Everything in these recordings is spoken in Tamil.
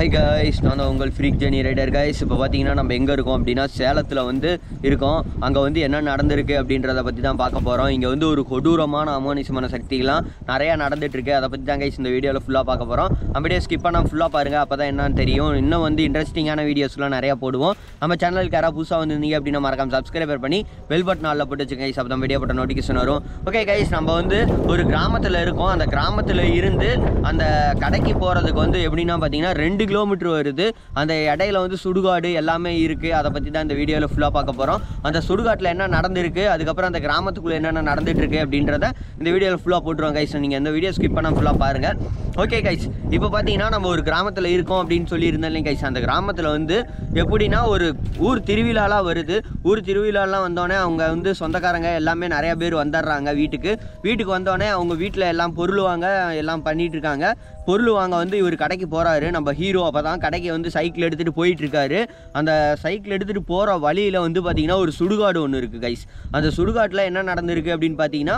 Hi guys, I am Freak Journey Rider guys. Now we are going to go to Salatul. We are going to go to the video. 2 kilometer வருது அந்த இடையில வந்து சுடுகாடு எல்லாமே இருக்கு அத பத்தி தான் இந்த வீடியோல ஃபுல்லா பார்க்க போறோம் அந்த சுடுகாட்ல என்ன நடந்துருக்கு அதுக்கு அப்புறம் அந்த கிராமத்துக்குள்ள என்ன நடந்துட்டு இருக்கு அப்படின்றத இந்த வீடியோல ஃபுல்லா போடுறோம் गाइस நீங்க இந்த வீடியோ ஸ்கிப் பண்ணாம ஃபுல்லா பாருங்க ஓகே गाइस இப்போ பாத்தீங்கன்னா நம்ம ஒரு கிராமத்துல இருக்கோம் அப்படினு சொல்லி இருந்தேன் गाइस அந்த கிராமத்துல வந்து எப்படினா ஒரு ஊர் திருவிழாலா வருது ஊர் திருவிழாலாம் வந்தோனே அவங்க வந்து சொந்தக்காரங்க எல்லாமே நிறைய பேர் வந்தறாங்க வீட்டுக்கு வந்தோனே அவங்க வீட்ல எல்லாம் பொருள் வாங்க எல்லாம் பண்ணிட்டு இருக்காங்க பொருள் வாங்க வந்து இவர் கடைக்கு போறாரு நம்ம ஹீரோ அப்பதான் கடைக்கு வந்து சைக்கிள் எடுத்துட்டு போயிட்டு இருக்காரு அந்த சைக்கிள் எடுத்துட்டு போற வழியில வந்து பாத்தீங்கன்னா ஒரு சுடுகாடு ஒன்னு இருக்கு गाइस அந்த சுடுகாட்டுல என்ன நடந்துருக்கு அப்படினு பாத்தீங்கன்னா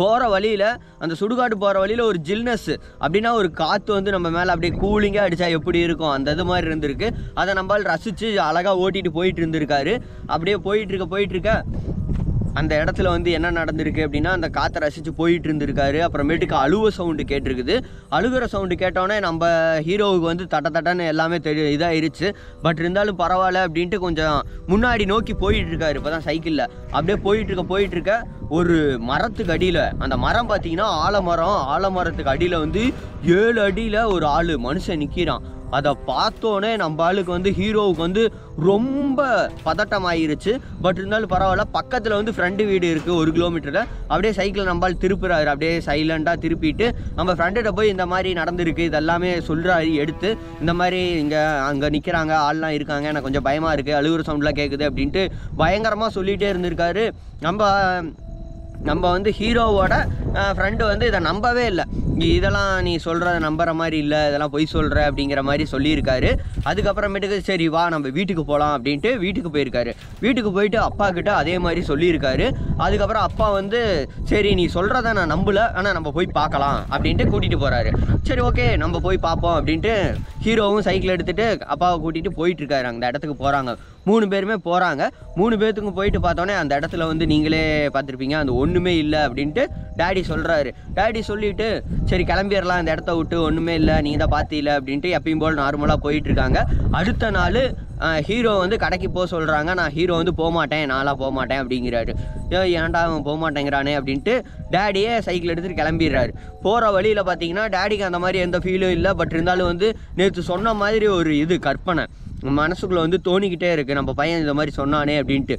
போற வழியில அந்த சுடுகாடு போற வழியில ஒரு ஜில்னஸ் அப்படினா ஒரு காத்து வந்து நம்ம மேல அப்படியே கூலிங்கா அடிச்சா எப்படி இருக்கும் அந்த அது மாதிரி இருந்திருக்கு அத நம்மால் ரசிச்சு அழகா ஓட்டிட்டு போயிட்டு இருந்திருக்காரு அப்படியே போயிட்டு இருக்க அந்த இடத்துல வந்து என்ன நடந்துருக்கு அப்படினா அந்த காத்து ரசிச்சு போயிட்டு இருந்திருக்காரு அப்புறமேட்டுக்கு அழுவ சவுண்ட் கேட்டிருக்குது அழுகுற சவுண்ட் கேட்டோனே நம்ம ஹீரோவுக்கு வந்து தட்டன்னு எல்லாமே இதா இருந்துச்சு பட் இருந்தாலும் பரவாயில்லை அப்படினு கொஞ்சம் முன்னாடி நோக்கி போயிட்டு இருக்காரு இப்பதான் சைக்கிள்ல அப்படியே போயிட்டு இருக்க ஒரு மரத்துக்கு அடியில அந்த மரம் பாத்தீங்கன்னா ஆலமரத்துக்கு அடியில வந்து 7 அடியில ஒரு ஆளு மனுஷன் நிக்கிறான் அத பார்த்தோனே நம்ம ஆளுக்கு வந்து ஹீரோவுக்கு வந்து ரொம்ப பதட்டம் ஆயிருச்சு பட் இருந்தாலும் பரவாயில்ல பக்கத்துல வந்து ஃப்ரெண்ட் வீடு இருக்கு 1 கிலோமீட்டர்ல அப்படியே சைக்கிள் நம்மால் திருப்புறாரு அப்படியே சைலண்டா திருப்பிட்டு நம்ம ஃப்ரெண்ட்ட போய் இந்த மாதிரி நடந்துருக்கு இதெல்லாமே சொல்றாரு எடுத்து இந்த மாதிரி அங்க நிக்கிறாங்க ஆள்லாம் இருக்காங்க எனக்கு கொஞ்சம் பயமா இருக்கு அழுகுற சவுண்ட்லாம் கேக்குது அப்படின்ட்டு பயங்கரமா சொல்லிட்டே இருந்திருக்காரு நம்ம வந்து ஹீரோவோட ஃப்ரெண்ட் வந்து இத நம்பவே இல்ல இதெல்லாம் நீ சொல்றத நம்பற மாதிரி இல்ல இதெல்லாம் போய் சொல்ற அப்படிங்கற மாதிரி சொல்லி இருக்காரு அதுக்கு அப்புறமேட்டுக்கு சரி வா நம்ம வீட்டுக்கு போலாம் அப்படினு வீட்டுக்கு போயிருக்காரு வீட்டுக்கு போயிட்டு அப்பா கிட்ட அதே மாதிரி சொல்லி இருக்காரு அதுக்கு அப்புறம் அப்பா வந்து சரி நீ சொல்றத நான் நம்பல ஆனா நம்ம போய் பார்க்கலாம் அப்படினு கூட்டிட்டு போறாரு சரி ஓகே நம்ம போய் பாப்போம் அப்படினு ஹீரோவும் சைக்கிள் எடுத்துட்டு அப்பாவை கூட்டிட்டு போயிட்டு இருக்காரு அந்த இடத்துக்கு போறாங்க 3 பேருமே போறாங்க 3 பேத்துக்கு போயிட்டு பார்த்தோனே அந்த இடத்துல வந்து நீங்களே பாத்திருப்பீங்க அந்த ஒண்ணுமே இல்ல அப்படினு டாடி சொல்றாரு டாடி சொல்லிட்டு சரி கிளம்பிரலாம் இந்த இடத்தை விட்டு ஒண்ணுமே இல்ல நீங்க தான் பாத்தீல அப்படினு எப்பவும் போல் நார்மலா போயிட்டு இருக்காங்க அடுத்த நாள் ஹீரோ வந்து கடைக்கு போக சொல்றாங்க நான் ஹீரோ வந்து போக மாட்டேன் போக மாட்டேன் அப்படிங்கிறாரு ஏன்டா அவன் போக மாட்டேங்கிறானே அப்படின்ட்டு டாடியே சைக்கிள் எடுத்துட்டு கிளம்பிடுறாரு போற வழியில பாத்தீங்கன்னா டாடிக்கு அந்த மாதிரி எந்த ஃபீலும் இல்லை பட் இருந்தாலும் வந்து நேற்று சொன்ன மாதிரி ஒரு இது கற்பனை மனசுக்குள்ள வந்து தோணிக்கிட்டே இருக்கு நம்ம பையன் இந்த மாதிரி சொன்னானே அப்படின்ட்டு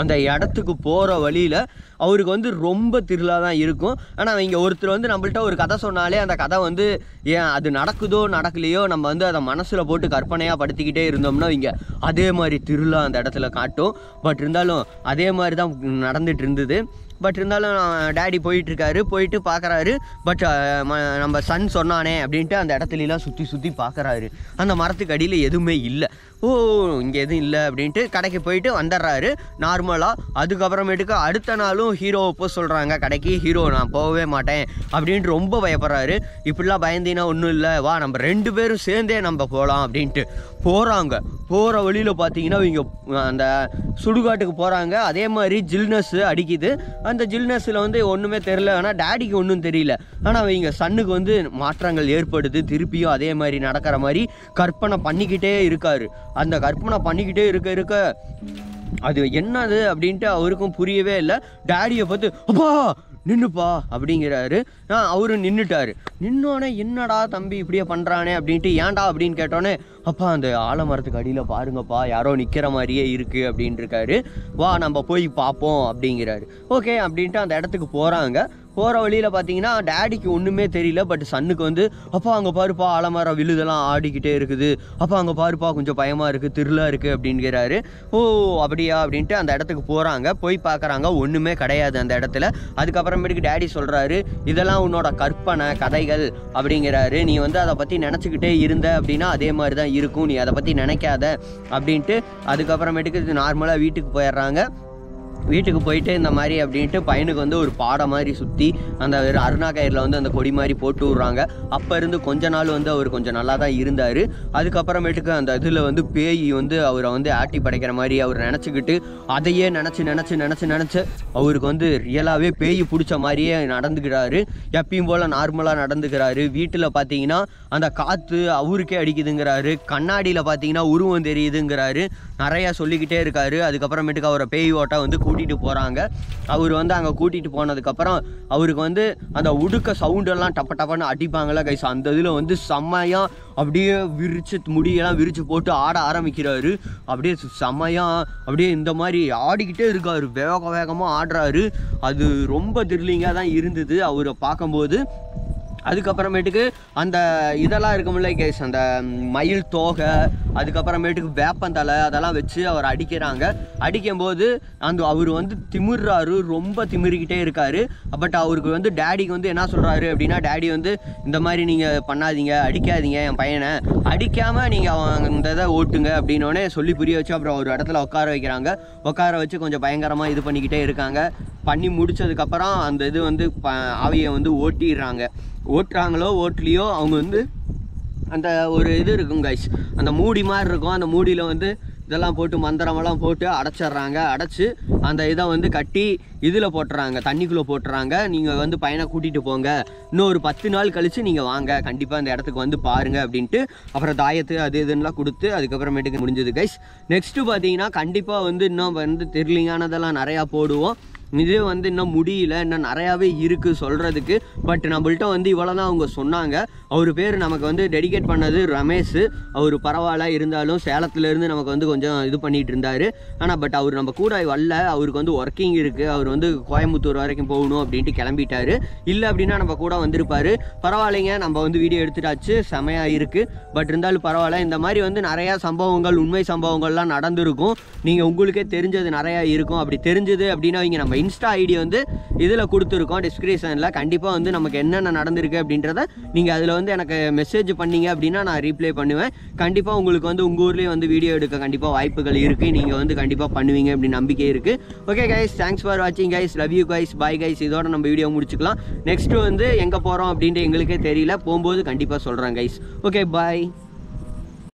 அந்த இடத்துக்கு போற வழியில அவருக்கு வந்து ரொம்ப திருளா தான் இருக்கும் ஆனா இங்க ஒருத்தர் வந்து நம்மள்ட்ட ஒரு கதை சொன்னாலே அந்த கதை வந்து ஏன் அது நடக்குதோ நடக்கலையோ நம்ம வந்து அதை மனசுல போட்டு கற்பனையா படுத்திக்கிட்டே இருந்தோம்னா இங்க அதே மாதிரி திருளா அந்த இடத்துல காட்டும் பட் இருந்தாலும் அதே மாதிரி தான் நடந்துட்டு இருந்தது பட் இருந்தாலும் டாடி போயிட்டு பார்க்குறாரு பட் நம்ம சன் சொன்னானே அப்படின்ட்டு அந்த இடத்துலலாம் சுற்றி பார்க்குறாரு அந்த மரத்துக்கு அடியில் எதுவுமே இல்லை ஓ இங்கே எதுவும் இல்லை அப்படின்ட்டு கடைக்கு போயிட்டு வந்துடுறாரு நார்மலாக அதுக்கப்புறமேட்டுக்கு அடுத்த நாளும் ஹீரோவை போய் சொல்கிறாங்க கடைக்கு ஹீரோ நான் போகவே மாட்டேன் அப்படின்ட்டு ரொம்ப பயப்படுறாரு இப்படிலாம் பயந்தினா ஒன்றும் இல்லை வா நம்ம 2 பேரும் சேர்ந்தே நம்ம போகலாம் அப்படின்ட்டு போகிறாங்க போகிற வழியில் பார்த்தீங்கன்னா இங்கே அந்த சுடுகாட்டுக்கு போகிறாங்க அதே மாதிரி ஜில்னஸ் அடிக்குது அந்த ஜில்னஸில் வந்து ஒன்றுமே தெரியல ஆனால் டாடிக்கு ஒன்றும் தெரியல ஆனால் அவங்க சன்னுக்கு வந்து மாற்றங்கள் ஏற்படுது திருப்பியும் அதே மாதிரி நடக்கிற மாதிரி கற்பனை பண்ணிக்கிட்டே இருக்காரு அந்த கற்பனை பண்ணிக்கிட்டே இருக்க அது என்னது அப்படின்ட்டு அவருக்கும் புரியவே இல்லை டாடியை பார்த்து அப்பா நின்னுப்பா அப்படிங்கிறாரு அவரு நின்னுட்டாரு என்னடா தம்பி இப்படியே பண்றானே அப்படின்ட்டு ஏன்டா அப்படின்னு கேட்டோன்னே அப்பா அந்த ஆலமரத்துக்கு அடியில பாருங்கப்பா யாரோ நிக்கிற மாதிரியே இருக்கு அப்படின்னு இருக்காரு வா நம்ம போய் பார்ப்போம் அப்படிங்கிறாரு ஓகே அப்படின்ட்டு அந்த இடத்துக்கு போறாங்க போகிற வழியில் பார்த்தீங்கன்னா டாடிக்கு ஒன்றுமே தெரியல பட் சன்னுக்கு வந்து அப்பா அங்கே பாருப்பா ஆலமரம் விழுதெல்லாம் ஆடிக்கிட்டே இருக்குது அப்பா அங்கே பாருப்பா கொஞ்சம் பயமாக இருக்குது திருளா இருக்குது அப்படின்கிறாரு ஓ அப்படியா அப்படின்ட்டு அந்த இடத்துக்கு போகிறாங்க போய் பார்க்குறாங்க ஒன்றுமே கிடையாது அந்த இடத்துல அதுக்கப்புறமேட்டுக்கு டாடி சொல்கிறாரு இதெல்லாம் உன்னோட கற்பனை கதைகள் அப்படிங்கிறாரு நீ வந்து அதை பற்றி நினச்சிக்கிட்டே இருந்த அப்படின்னா அதே மாதிரி தான் இருக்கும் நீ அதை பற்றி நினைக்காத அப்படின்ட்டு அதுக்கப்புறமேட்டுக்கு நார்மலாக வீட்டுக்கு போயிடுறாங்க வீட்டுக்கு போயிட்டு இந்த மாதிரி அப்படிட்டு பையனுக்கு வந்து ஒரு பாடை மாதிரி சுற்றி அந்த அருணா கயிறில் வந்து அந்த கொடி மாதிரி போட்டு விட்றாங்க. அப்போ இருந்து கொஞ்ச நாள் வந்து அவர் கொஞ்சம் நல்லா தான் இருந்தார். அதுக்கப்புறமேட்டுக்கு அந்த இதில் வந்து பேய் வந்து அவரை வந்து ஆட்டி படைக்கிற மாதிரி அவர் நினச்சிக்கிட்டு அதையே நினச்சி அவருக்கு வந்து ரியலாகவே பேய் பிடிச்ச மாதிரியே நடந்துக்கிறாரு. எப்பயும் போல் நார்மலாக நடந்துக்கிறாரு. வீட்டில் பார்த்தீங்கன்னா அந்த காற்று அவருக்கே அடிக்குதுங்கிறாரு. கண்ணாடியில் பார்த்தீங்கன்னா உருவம் தெரியுதுங்கிறாரு. நிறையா சொல்லிக்கிட்டே இருக்காரு. அதுக்கப்புறமேட்டுக்கு அவரை பேய் ஓட்டை வந்து கூட்டிகிட்டு போகிறாங்க. அவர் வந்து அங்கே கூட்டிகிட்டு போனதுக்கப்புறம் அவருக்கு வந்து அந்த உடுக்க சவுண்டெல்லாம் டப்ப டப்பன்னு அடிப்பாங்களா கைஸ், அந்த இதில் வந்து செம்மையாக அப்படியே விரிச்சு முடியெல்லாம் விரித்து போட்டு ஆட ஆரம்பிக்கிறாரு. அப்படியே செம்மையாக அப்படியே இந்த மாதிரி ஆடிக்கிட்டே இருக்கார். வேகமாக ஆடுறாரு. அது ரொம்ப த்ரில்லிங்காக தான் இருந்தது அவரை பார்க்கும்போது. அதுக்கப்புறமேட்டுக்கு அந்த இதெல்லாம் இருக்கும்ல கேஸ், அந்த மயில் தோகை, அதுக்கப்புறமேட்டுக்கு வேப்பந்தலை, அதெல்லாம் வச்சு அவர் அடிக்கிறாங்க. அடிக்கும்போது அந்த அவர் வந்து திமிர்றாரு, ரொம்ப திமிரிக்கிட்டே இருக்கார். பட் அவருக்கு வந்து டேடிக்கு வந்து என்ன சொல்கிறாரு அப்படின்னா, டேடி வந்து இந்த மாதிரி நீங்கள் பண்ணாதீங்க, அடிக்காதீங்க என் பையனை, அடிக்காமல் நீங்கள் அவன் இந்த இதை ஓட்டுங்க அப்படின்னோடனே சொல்லி புரிய வச்சு அப்புறம் ஒரு இடத்துல உட்கார வைக்கிறாங்க. உட்கார வச்சு கொஞ்சம் பயங்கரமாக இது பண்ணிக்கிட்டே இருக்காங்க. பண்ணி முடித்ததுக்கப்புறம் அந்த இது வந்து ஆவியை வந்து ஓட்டிடுறாங்க. ஓட்டுறாங்களோ ஓட்டலையோ அவங்க வந்து அந்த ஒரு இது இருக்கும் கைஸ், அந்த மூடி மாதிரி இருக்கும். அந்த மூடியில் வந்து இதெல்லாம் போட்டு மந்திரமெல்லாம் போட்டு அடைச்சிட்றாங்க. அடைச்சி அந்த இதை வந்து கட்டி இதில் போட்டுறாங்க, தண்ணிக்குள்ளே போட்டுறாங்க. நீங்கள் வந்து பையனை கூட்டிகிட்டு போங்க, இன்னொரு 10 நாள் கழித்து நீங்கள் வாங்க, கண்டிப்பாக அந்த இடத்துக்கு வந்து பாருங்கள் அப்படின்ட்டு அப்புறம் தாயத்து அது இதுன்னெலாம் கொடுத்து அதுக்கப்புறமேட்டுக்கு முடிஞ்சது கைஸ். நெக்ஸ்ட்டு பார்த்தீங்கன்னா கண்டிப்பாக வந்து இன்னும் வந்து த்ரில்லிங்கானதெல்லாம் நிறையா போடுவோம். இதே வந்து இன்னும் முடியல, இன்னும் நிறையாவே இருக்குது சொல்கிறதுக்கு. பட் நம்மள்கிட்ட வந்து இவ்வளோ தான் அவங்க சொன்னாங்க. அவர் பேர் நமக்கு வந்து டெடிகேட் பண்ணது ரமேஷ். அவர் பரவாயில்ல இருந்தாலும் சேலத்துலேருந்து நமக்கு வந்து கொஞ்சம் இது பண்ணிகிட்டு இருந்தார். ஆனால் பட் அவர் நம்ம கூட வரல, அவருக்கு வந்து ஒர்க்கிங் இருக்குது. அவர் வந்து கோயம்புத்தூர் வரைக்கும் போகணும் அப்படின்ட்டு கிளம்பிட்டார். இல்லை அப்படின்னா நம்ம கூட வந்திருப்பார். பரவாயில்லைங்க, நம்ம வந்து வீடியோ எடுத்துட்டாச்சு, செமையாக இருக்குது. பட் இருந்தாலும் பரவாயில்ல, இந்த மாதிரி வந்து நிறையா சம்பவங்கள், உண்மை சம்பவங்கள்லாம் நடந்திருக்கும். நீங்கள் உங்களுக்கே தெரிஞ்சது நிறையா இருக்கும். அப்படி தெரிஞ்சது அப்படின்னா இங்கே நம்ம இன்ஸ்டா ஐடி வந்து இதில் கொடுத்துருக்கோம் டிஸ்கிரிப்ஷனில். கண்டிப்பாக வந்து நமக்கு என்னென்ன நடந்திருக்கு அப்படின்றத நீங்கள் அதில் வந்து எனக்கு மெசேஜ் பண்ணிங்க அப்படின்னா நான் ரீப்ளை பண்ணுவேன். கண்டிப்பாக உங்களுக்கு வந்து உங்கள் ஊர்லேயே வந்து வீடியோ எடுக்க கண்டிப்பாக வாய்ப்புகள் இருக்குது. நீங்கள் வந்து கண்டிப்பாக பண்ணுவீங்க அப்படின்னு நம்பிக்கை இருக்குது. ஓகே கைஸ், தேங்க்ஸ் ஃபார் வாட்சிங் guys, love you guys, bye guys. இதோட நம்ம வீடியோ முடிச்சுக்கலாம். நெக்ஸ்ட்டு வந்து எங்கே போகிறோம் அப்படின்ட்டு எங்களுக்கே தெரியல, போகும்போது கண்டிப்பாக சொல்கிறேன் கைஸ். Okay bye.